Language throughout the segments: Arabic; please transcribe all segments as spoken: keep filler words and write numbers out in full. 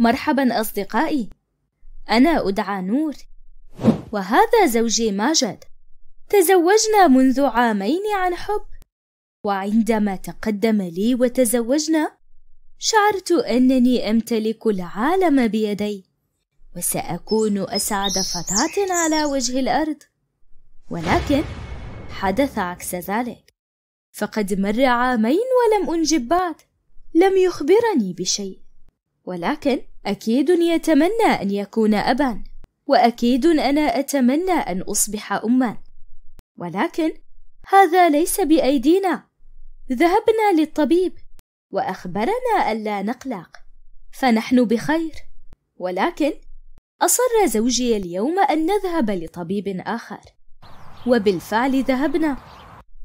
مرحبا أصدقائي، أنا أدعى نور وهذا زوجي ماجد. تزوجنا منذ عامين عن حب، وعندما تقدم لي وتزوجنا شعرت أنني أمتلك العالم بيدي وسأكون أسعد فتاة على وجه الأرض، ولكن حدث عكس ذلك، فقد مر عامين ولم أنجب بعد. لم يخبرني بشيء، ولكن أكيد يتمنى أن يكون أبا، وأكيد أنا أتمنى أن أصبح أما، ولكن هذا ليس بأيدينا. ذهبنا للطبيب وأخبرنا ألا نقلق، فنحن بخير، ولكن أصر زوجي اليوم أن نذهب لطبيب آخر، وبالفعل ذهبنا.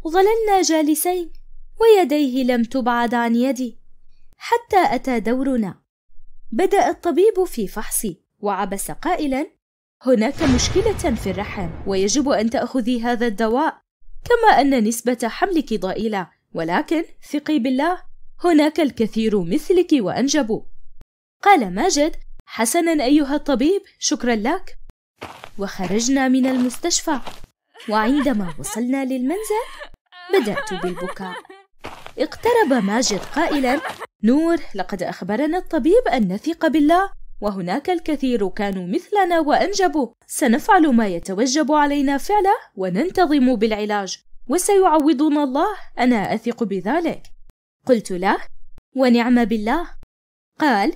ظللنا جالسين ويديه لم تبعد عن يدي حتى أتى دورنا. بدأ الطبيب في فحصي وعبس قائلا: هناك مشكلة في الرحم ويجب أن تأخذي هذا الدواء، كما أن نسبة حملك ضئيلة، ولكن ثقي بالله، هناك الكثير مثلك وأنجبوا. قال ماجد: حسنا أيها الطبيب، شكرا لك. وخرجنا من المستشفى، وعندما وصلنا للمنزل بدأت بالبكاء. اقترب ماجد قائلا: نور، لقد أخبرنا الطبيب أن نثق بالله، وهناك الكثير كانوا مثلنا وأنجبوا. سنفعل ما يتوجب علينا فعله وننتظم بالعلاج، وسيعوضنا الله، أنا أثق بذلك. قلت له: ونعم بالله. قال: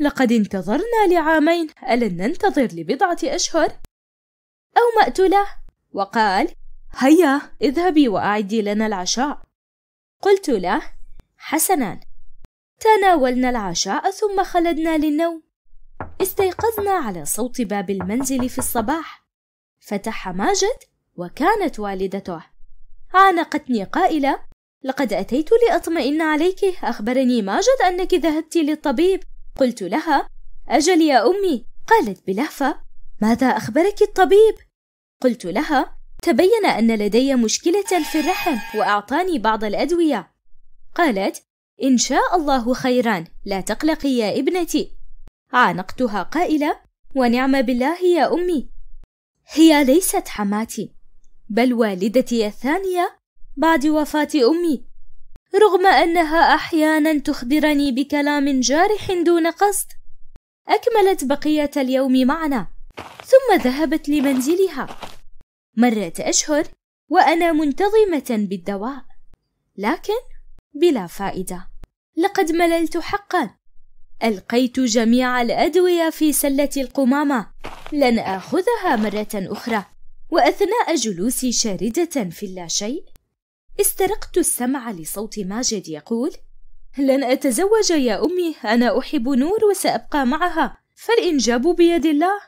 لقد انتظرنا لعامين، ألن ننتظر لبضعة أشهر؟ أومأت له وقال: هيا اذهبي وأعدي لنا العشاء. قلت له: حسنا. تناولنا العشاء ثم خلدنا للنوم. استيقظنا على صوت باب المنزل في الصباح، فتح ماجد وكانت والدته. عانقتني قائلة: لقد أتيت لأطمئن عليك، أخبرني ماجد أنك ذهبت للطبيب. قلت لها: أجل يا أمي. قالت بلهفة: ماذا أخبرك الطبيب؟ قلت لها: تبين أن لدي مشكلة في الرحم وأعطاني بعض الأدوية. قالت: إن شاء الله خيرا، لا تقلقي يا ابنتي. عانقتها قائلة: ونعم بالله يا أمي. هي ليست حماتي، بل والدتي الثانية بعد وفاة أمي، رغم أنها أحيانا تخبرني بكلام جارح دون قصد. أكملت بقية اليوم معنا ثم ذهبت لمنزلها. مرت أشهر وأنا منتظمة بالدواء، لكن بلا فائدة، لقد مللت حقا. ألقيت جميع الأدوية في سلة القمامة، لن آخذها مرة أخرى. وأثناء جلوسي شاردة في اللاشيء، استرقت السمع لصوت ماجد يقول: لن أتزوج يا أمي، أنا أحب نور وسأبقى معها، فالإنجاب بيد الله.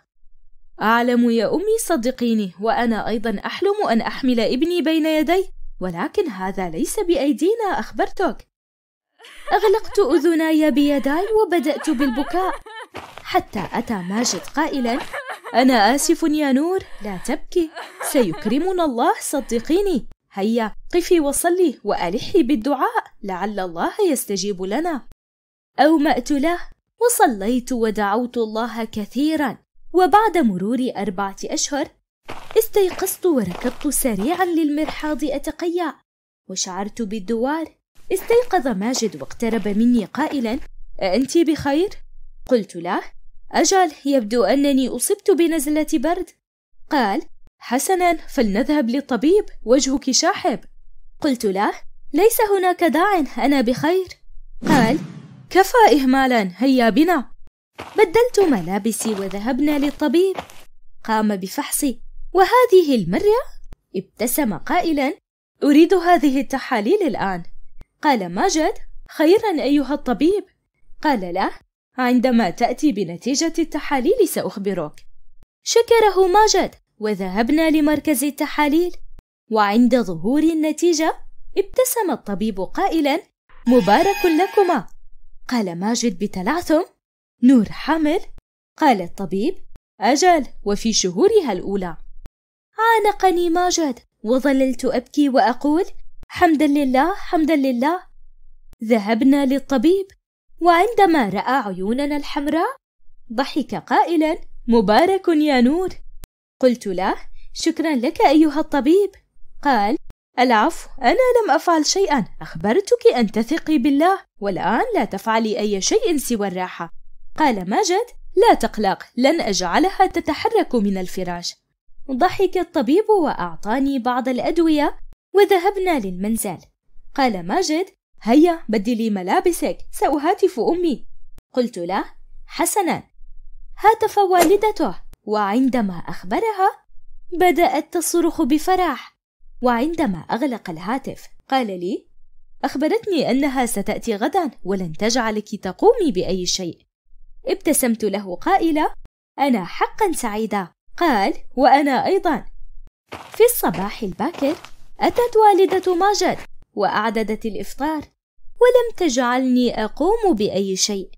أعلم يا أمي، صدقيني، وأنا أيضا أحلم أن أحمل ابني بين يدي، ولكن هذا ليس بأيدينا، أخبرتك. أغلقت أذناي بيداي وبدأت بالبكاء، حتى أتى ماجد قائلا: أنا آسف يا نور، لا تبكي، سيكرمنا الله، صدقيني، هيا قفي وصلي وألحي بالدعاء لعل الله يستجيب لنا. أومأت له وصليت ودعوت الله كثيرا. وبعد مرور أربعة أشهر استيقظت وركضت سريعا للمرحاض أتقيأ، وشعرت بالدوار. استيقظ ماجد واقترب مني قائلا: أنت بخير؟ قلت له: أجل، يبدو أنني أصبت بنزلة برد. قال: حسنا، فلنذهب للطبيب، وجهك شاحب. قلت له: ليس هناك داع، أنا بخير. قال: كفى إهمالا، هيا بنا. بدلت ملابسي وذهبنا للطبيب. قام بفحصي، وهذه المرة ابتسم قائلا: أريد هذه التحاليل الآن. قال ماجد: خيرا أيها الطبيب. قال له: عندما تأتي بنتيجة التحاليل سأخبرك. شكره ماجد وذهبنا لمركز التحاليل، وعند ظهور النتيجة ابتسم الطبيب قائلا: مبارك لكما. قال ماجد بتلعثم: نور حامل؟ قال الطبيب: أجل، وفي شهورها الأولى. عانقني ماجد وظللت أبكي وأقول: حمدا لله، حمدا لله. ذهبنا للطبيب، وعندما رأى عيوننا الحمراء ضحك قائلا: مبارك يا نور. قلت له: شكرا لك أيها الطبيب. قال: العفو، أنا لم أفعل شيئا، أخبرتك أن تثقي بالله، والآن لا تفعلي أي شيء سوى الراحة. قال ماجد: لا تقلق، لن أجعلها تتحرك من الفراش. ضحك الطبيب وأعطاني بعض الأدوية وذهبنا للمنزل. قال ماجد: هيا بدلي ملابسك، سأهاتف أمي. قلت له: حسنا. هاتف والدته، وعندما أخبرها بدأت تصرخ بفرح. وعندما أغلق الهاتف قال لي: أخبرتني أنها ستأتي غدا ولن تجعلك تقومي بأي شيء. ابتسمت له قائلة: أنا حقا سعيدة. قال: وأنا أيضا. في الصباح الباكر أتت والدة ماجد وأعددت الإفطار، ولم تجعلني أقوم بأي شيء.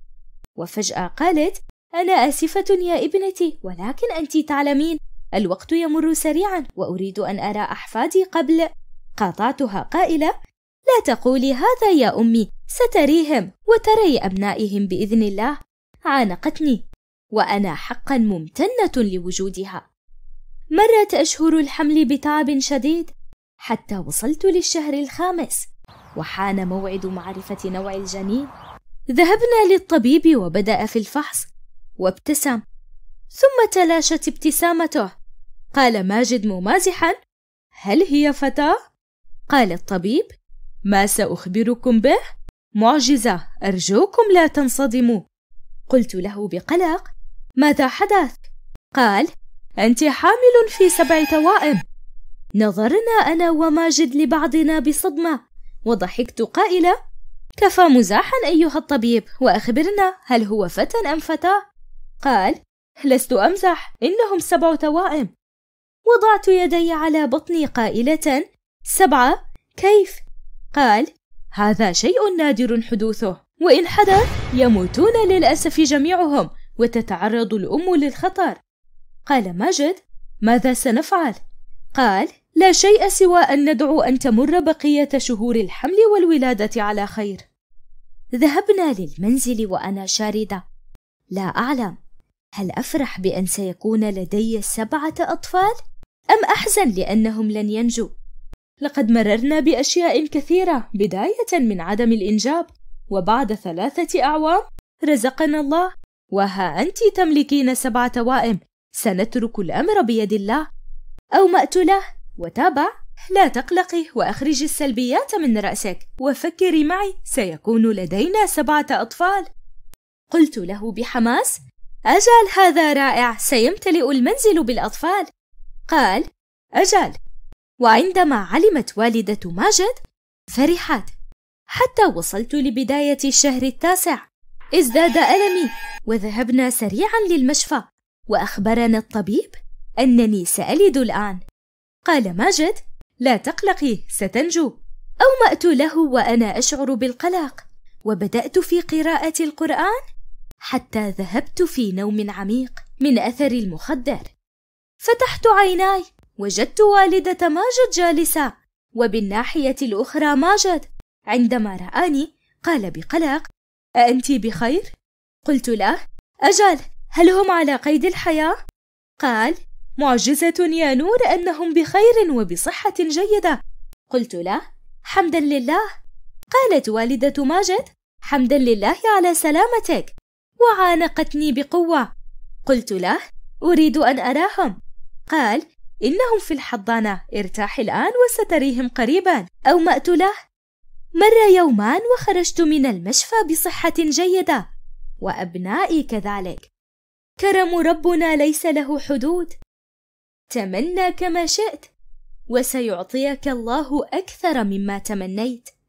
وفجأة قالت: أنا آسفة يا ابنتي، ولكن أنت تعلمين الوقت يمر سريعا وأريد أن أرى أحفادي قبل. قاطعتها قائلة: لا تقولي هذا يا أمي، ستريهم وتري أبنائهم بإذن الله. عانقتني، وأنا حقا ممتنة لوجودها. مرت أشهر الحمل بتعب شديد حتى وصلت للشهر الخامس، وحان موعد معرفة نوع الجنين. ذهبنا للطبيب وبدأ في الفحص، وابتسم ثم تلاشت ابتسامته. قال ماجد ممازحا: هل هي فتاة؟ قال الطبيب: ما سأخبركم به معجزة، أرجوكم لا تنصدموا. قلت له بقلق: ماذا حدث؟ قال: أنت حامل في سبع توائم. نظرنا أنا وماجد لبعضنا بصدمة، وضحكت قائلة: كفى مزاحا أيها الطبيب، وأخبرنا هل هو فتى أم فتاة؟ قال: لست أمزح، إنهم سبع توائم. وضعت يدي على بطني قائلة: سبعة؟ كيف؟ قال: هذا شيء نادر حدوثه، وإن حدث يموتون للأسف جميعهم، وتتعرض الأم للخطر. قال ماجد: ماذا سنفعل؟ قال: لا شيء سوى أن ندعو أن تمر بقية شهور الحمل والولادة على خير. ذهبنا للمنزل وأنا شاردة، لا أعلم هل أفرح بأن سيكون لدي سبعة أطفال أم أحزن لأنهم لن ينجوا. لقد مررنا بأشياء كثيرة، بداية من عدم الإنجاب، وبعد ثلاثة أعوام رزقنا الله، وها أنت تملكين سبع توائم. سنترك الأمر بيد الله. أومأت له: وتابع، لا تقلقي وأخرجي السلبيات من رأسك، وفكري معي، سيكون لدينا سبعة أطفال. قلت له بحماس: أجل، هذا رائع، سيمتلئ المنزل بالأطفال. قال: أجل. وعندما علمت والدة ماجد فرحت. حتى وصلت لبداية الشهر التاسع ازداد ألمي، وذهبنا سريعا للمشفى، وأخبرنا الطبيب أنني سألد الآن. قال ماجد: لا تقلقي، ستنجو. أومأت له وأنا أشعر بالقلق، وبدأت في قراءة القرآن حتى ذهبت في نوم عميق من أثر المخدر. فتحت عيناي، وجدت والدة ماجد جالسة، وبالناحية الأخرى ماجد. عندما رآني قال بقلق: أأنت بخير؟ قلت له: أجل، هل هم على قيد الحياة؟ قال: معجزة يا نور أنهم بخير وبصحة جيدة. قلت له: حمدا لله. قالت والدة ماجد: حمدا لله على سلامتك. وعانقتني بقوة. قلت له: أريد أن أراهم. قال: إنهم في الحضانة، ارتاح الآن وستريهم قريبا. أومأت له. مر يومان وخرجت من المشفى بصحة جيدة، وأبنائي كذلك. كرم ربنا ليس له حدود. تمنى كما شئت، وسيعطيك الله أكثر مما تمنيت.